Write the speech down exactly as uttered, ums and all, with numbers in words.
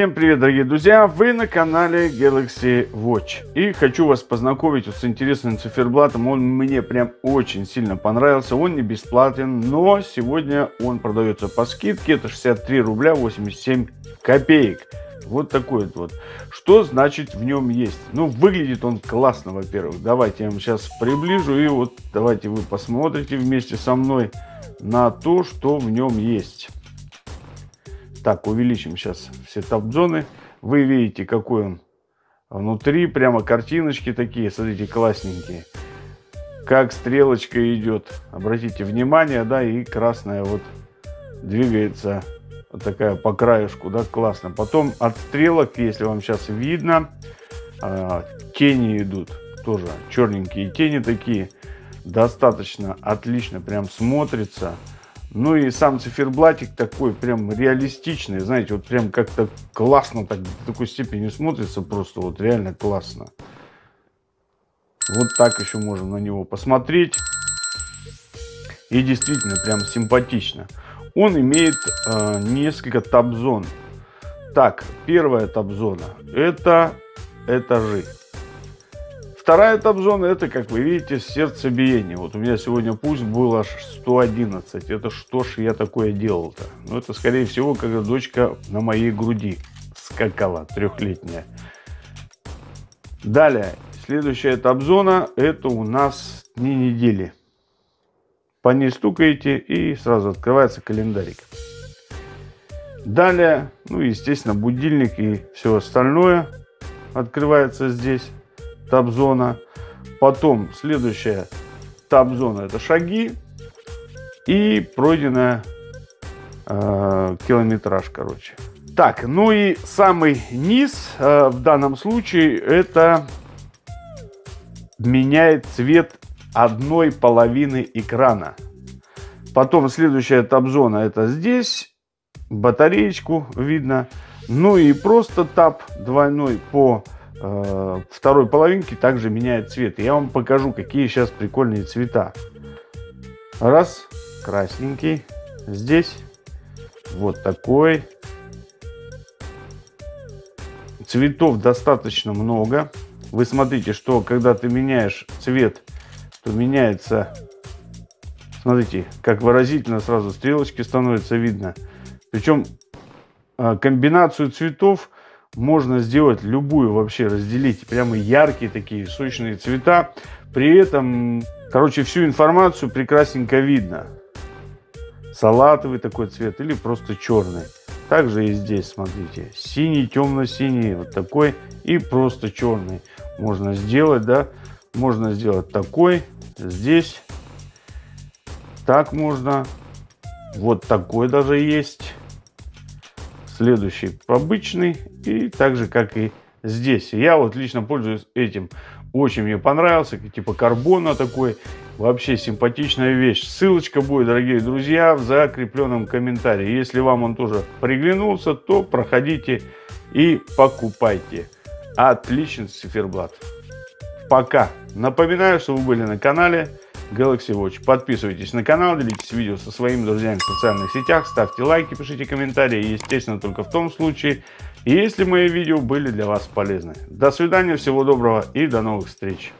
Всем привет, дорогие друзья! Вы на канале Galaxy Watch. И хочу вас познакомить с интересным циферблатом. Он мне прям очень сильно понравился. Он не бесплатен, но сегодня он продается по скидке. Это шестьдесят три рубля восемьдесят семь копеек. Вот такой вот. Что значит в нем есть? Ну, выглядит он классно, во-первых. Давайте я вам сейчас приближу. И вот давайте вы посмотрите вместе со мной на то, что в нем есть. Так, увеличим сейчас все топ-зоны. Вы видите, какой он внутри. Прямо картиночки такие, смотрите, классненькие. Как стрелочка идет. Обратите внимание, да, и красная вот двигается вот такая по краешку, да, классно. Потом от стрелок, если вам сейчас видно, тени идут. Тоже черненькие тени такие. Достаточно отлично прям смотрится. Ну и сам циферблатик такой прям реалистичный, знаете, вот прям как-то классно, так, в такой степени смотрится, просто вот реально классно. Вот так еще можем на него посмотреть. И действительно прям симпатично. Он имеет э, несколько таб-зон. Так, первая таб-зона — это этажи. Вторая таб-зона — это, как вы видите, сердцебиение. Вот у меня сегодня пульс был аж сто одиннадцать. Это что ж я такое делал-то? Ну, это, скорее всего, когда дочка на моей груди скакала, трехлетняя. Далее, следующая таб-зона — это у нас дни недели. По ней стукаете, и сразу открывается календарик. Далее, ну, естественно, будильник и все остальное открывается здесь. Таб-зона. Потом следующая таб-зона — это шаги и пройденная э, километраж, короче. Так, ну и самый низ э, в данном случае — это меняет цвет одной половины экрана. Потом следующая таб-зона — это здесь батареечку видно. Ну и просто таб двойной по второй половинки также меняет цвет. Я вам покажу, какие сейчас прикольные цвета. Раз, красненький. Здесь вот такой. Цветов достаточно много. Вы смотрите, что когда ты меняешь цвет, то меняется, смотрите, как выразительно сразу стрелочки становятся видно. Причем комбинацию цветов можно сделать любую, вообще разделить. Прямо яркие такие, сочные цвета. При этом, короче, всю информацию прекрасненько видно. Салатовый такой цвет или просто черный. Также и здесь, смотрите. Синий, темно-синий, вот такой. И просто черный. Можно сделать, да. Можно сделать такой. Здесь. Так можно. Вот такой даже есть. Следующий обычный, и так же, как и здесь. Я вот лично пользуюсь этим. Очень мне понравился, типа карбона такой. Вообще симпатичная вещь. Ссылочка будет, дорогие друзья, в закрепленном комментарии. Если вам он тоже приглянулся, то проходите и покупайте. Отличный циферблат. Пока. Напоминаю, что вы были на канале Galaxy Watch. Подписывайтесь на канал, делитесь видео со своими друзьями в социальных сетях, ставьте лайки, пишите комментарии. Естественно, только в том случае, если мои видео были для вас полезны. До свидания, всего доброго и до новых встреч.